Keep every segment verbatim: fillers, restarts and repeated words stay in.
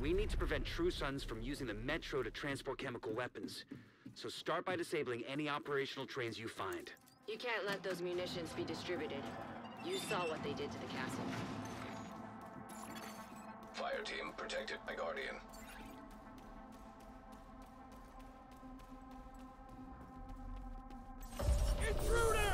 We need to prevent True Sons from using the Metro to transport chemical weapons. So start by disabling any operational trains you find. You can't let those munitions be distributed. You saw what they did to the castle. Fire team protected by Guardian. Intruder!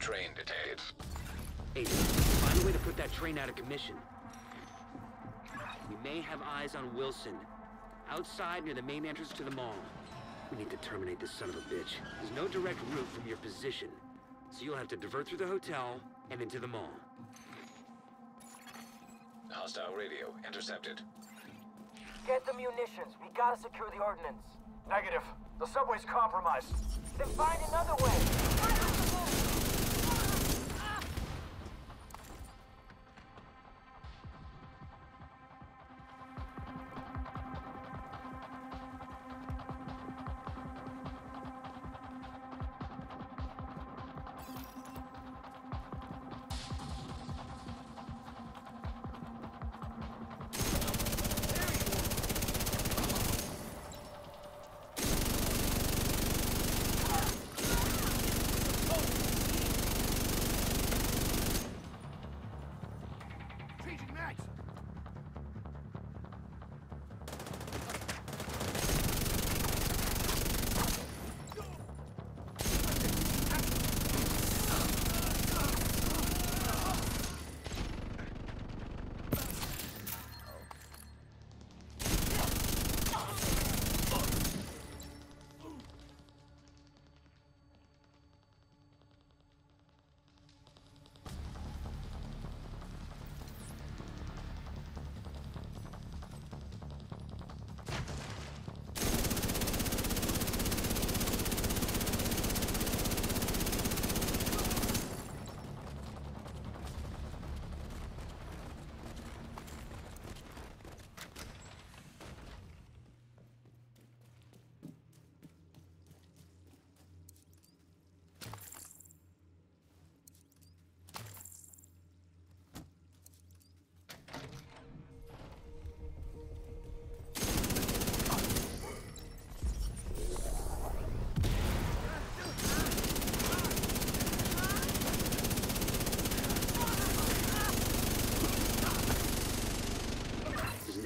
Train detained. Aiden, find a way to put that train out of commission. We may have eyes on Wilson, outside near the main entrance to the mall. We need to terminate this son of a bitch. There's no direct route from your position, so you'll have to divert through the hotel and into the mall. Hostile radio intercepted. Get the munitions. We gotta secure the ordnance. Negative. The subway's compromised. Then find another way.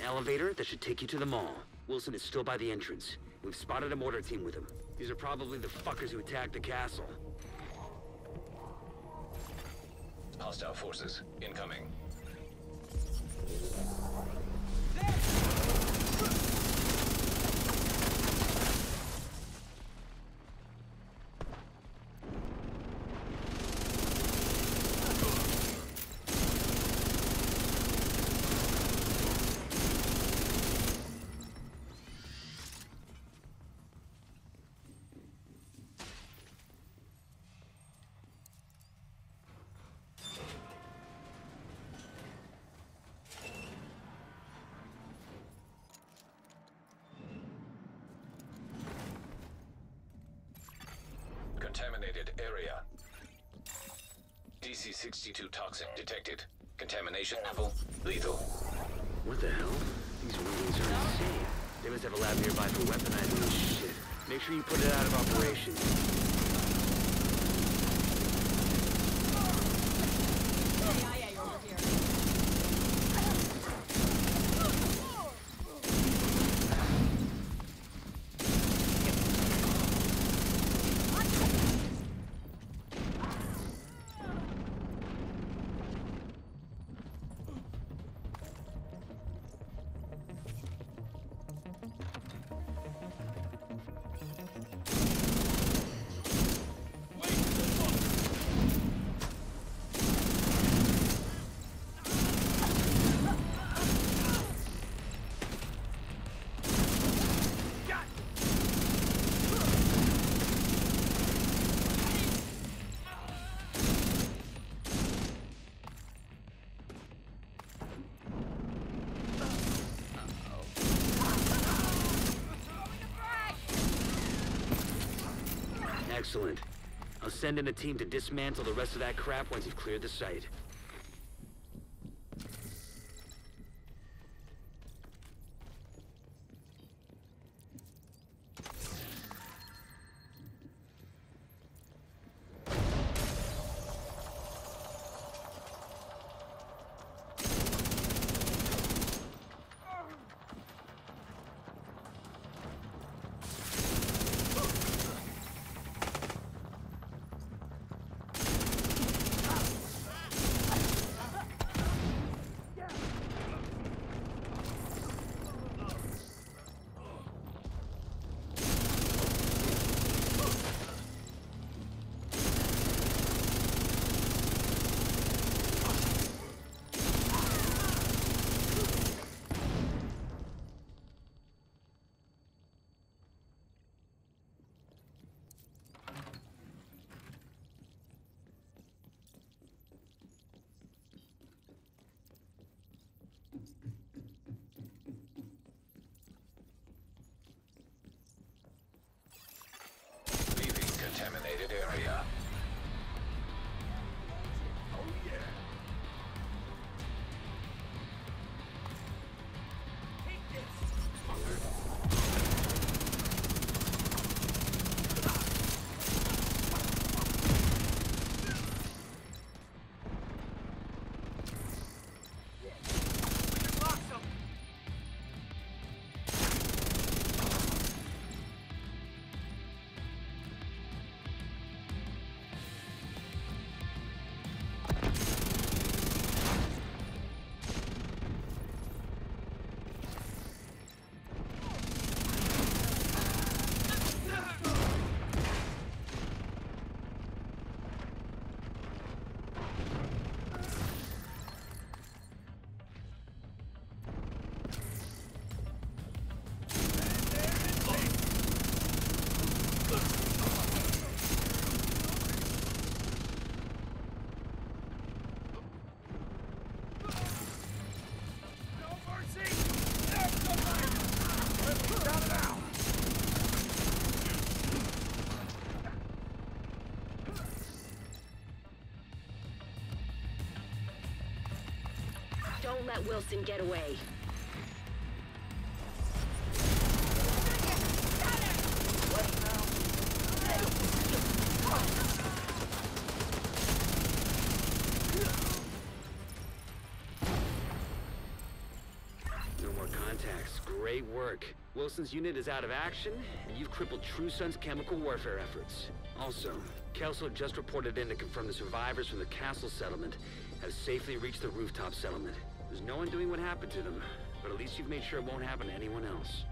Elevator that should take you to the mall. Wilson is still by the entrance. We've spotted a mortar team with him. These are probably the fuckers who attacked the castle. Hostile forces incoming. area. D C sixty-two toxic detected. Contamination level lethal. What the hell? These readings are insane. They must have a lab nearby for weaponizing this shit. Make sure you put it out of operation. Excellent. I'll send in a team to dismantle the rest of that crap once you've cleared the site. Contaminated area. Oh yeah. Take this. Don't let Wilson get away. No more contacts. Great work. Wilson's unit is out of action, and you've crippled True Sons' chemical warfare efforts. Also, Kelso just reported in to confirm the survivors from the castle settlement have safely reached the rooftop settlement. There's no one doing what happened to them, but at least you've made sure it won't happen to anyone else.